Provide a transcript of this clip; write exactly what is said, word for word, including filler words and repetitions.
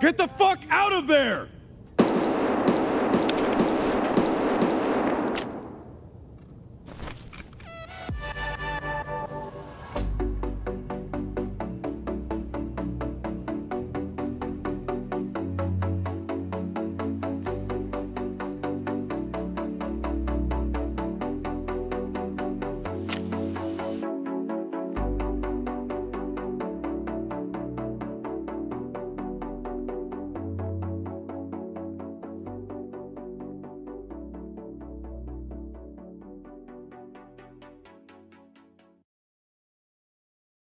Get the fuck out of there!